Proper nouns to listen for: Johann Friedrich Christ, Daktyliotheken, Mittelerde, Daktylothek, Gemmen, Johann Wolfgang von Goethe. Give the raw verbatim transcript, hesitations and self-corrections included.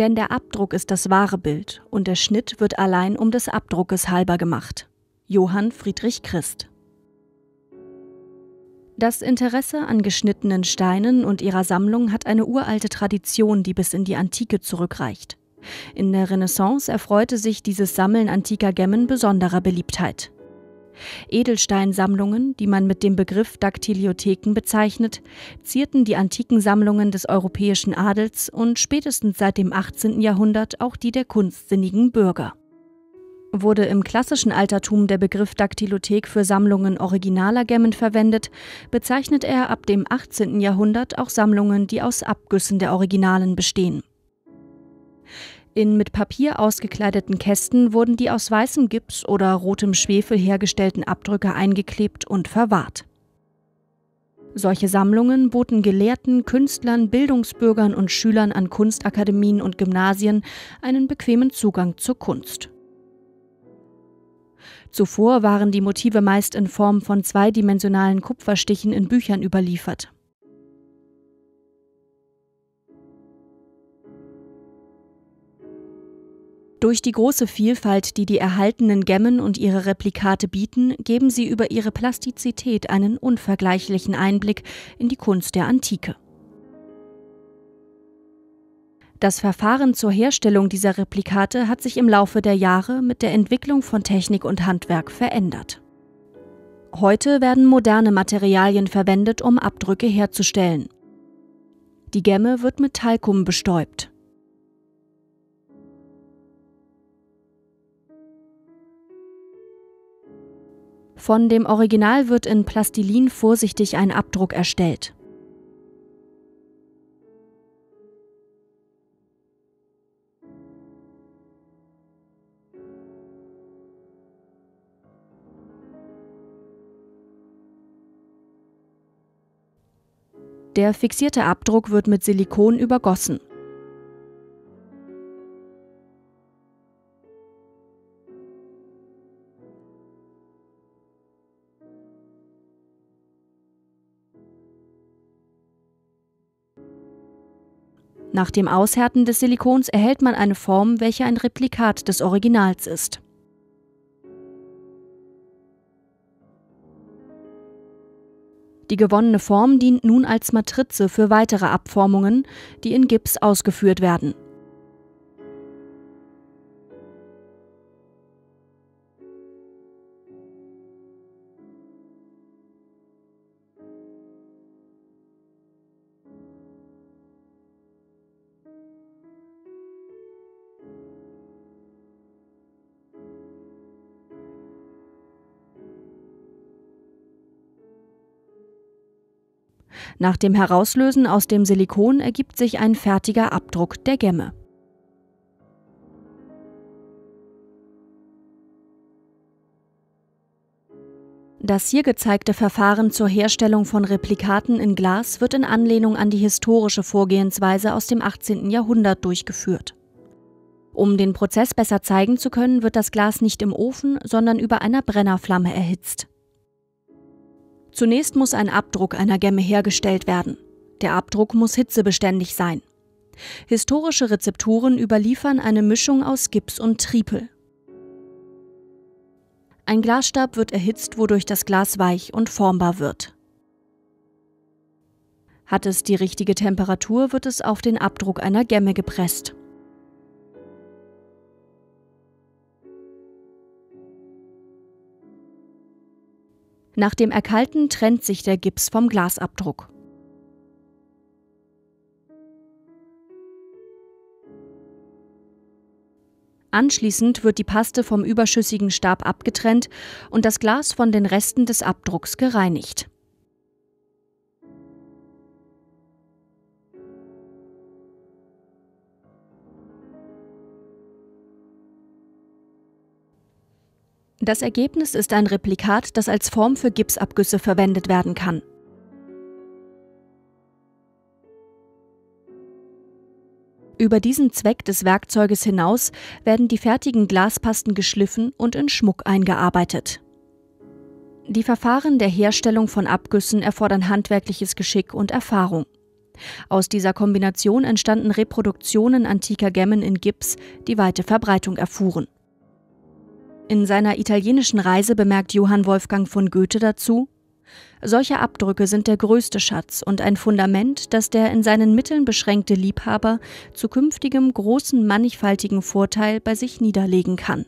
Denn der Abdruck ist das wahre Bild und der Schnitt wird allein um des Abdruckes halber gemacht. Johann Friedrich Christ. Das Interesse an geschnittenen Steinen und ihrer Sammlung hat eine uralte Tradition, die bis in die Antike zurückreicht. In der Renaissance erfreute sich dieses Sammeln antiker Gemmen besonderer Beliebtheit. Edelsteinsammlungen, die man mit dem Begriff Daktyliotheken bezeichnet, zierten die antiken Sammlungen des europäischen Adels und spätestens seit dem achtzehnten Jahrhundert auch die der kunstsinnigen Bürger. Wurde im klassischen Altertum der Begriff Daktylothek für Sammlungen originaler Gemmen verwendet, bezeichnet er ab dem achtzehnten Jahrhundert auch Sammlungen, die aus Abgüssen der Originalen bestehen. In mit Papier ausgekleideten Kästen wurden die aus weißem Gips oder rotem Schwefel hergestellten Abdrücke eingeklebt und verwahrt. Solche Sammlungen boten Gelehrten, Künstlern, Bildungsbürgern und Schülern an Kunstakademien und Gymnasien einen bequemen Zugang zur Kunst. Zuvor waren die Motive meist in Form von zweidimensionalen Kupferstichen in Büchern überliefert. Durch die große Vielfalt, die die erhaltenen Gemmen und ihre Replikate bieten, geben sie über ihre Plastizität einen unvergleichlichen Einblick in die Kunst der Antike. Das Verfahren zur Herstellung dieser Replikate hat sich im Laufe der Jahre mit der Entwicklung von Technik und Handwerk verändert. Heute werden moderne Materialien verwendet, um Abdrücke herzustellen. Die Gemme wird mit Talkum bestäubt. Von dem Original wird in Plastilin vorsichtig ein Abdruck erstellt. Der fixierte Abdruck wird mit Silikon übergossen. Nach dem Aushärten des Silikons erhält man eine Form, welche ein Replikat des Originals ist. Die gewonnene Form dient nun als Matrize für weitere Abformungen, die in Gips ausgeführt werden. Nach dem Herauslösen aus dem Silikon ergibt sich ein fertiger Abdruck der Gemme. Das hier gezeigte Verfahren zur Herstellung von Replikaten in Glas wird in Anlehnung an die historische Vorgehensweise aus dem achtzehnten Jahrhundert durchgeführt. Um den Prozess besser zeigen zu können, wird das Glas nicht im Ofen, sondern über einer Brennerflamme erhitzt. Zunächst muss ein Abdruck einer Gemme hergestellt werden. Der Abdruck muss hitzebeständig sein. Historische Rezepturen überliefern eine Mischung aus Gips und Tripel. Ein Glasstab wird erhitzt, wodurch das Glas weich und formbar wird. Hat es die richtige Temperatur, wird es auf den Abdruck einer Gemme gepresst. Nach dem Erkalten trennt sich der Gips vom Glasabdruck. Anschließend wird die Paste vom überschüssigen Stab abgetrennt und das Glas von den Resten des Abdrucks gereinigt. Das Ergebnis ist ein Replikat, das als Form für Gipsabgüsse verwendet werden kann. Über diesen Zweck des Werkzeuges hinaus werden die fertigen Glaspasten geschliffen und in Schmuck eingearbeitet. Die Verfahren der Herstellung von Abgüssen erfordern handwerkliches Geschick und Erfahrung. Aus dieser Kombination entstanden Reproduktionen antiker Gemmen in Gips, die weite Verbreitung erfuhren. In seiner italienischen Reise bemerkt Johann Wolfgang von Goethe dazu: Solche Abdrücke sind der größte Schatz und ein Fundament, das der in seinen Mitteln beschränkte Liebhaber zu künftigem großen mannigfaltigen Vorteil bei sich niederlegen kann.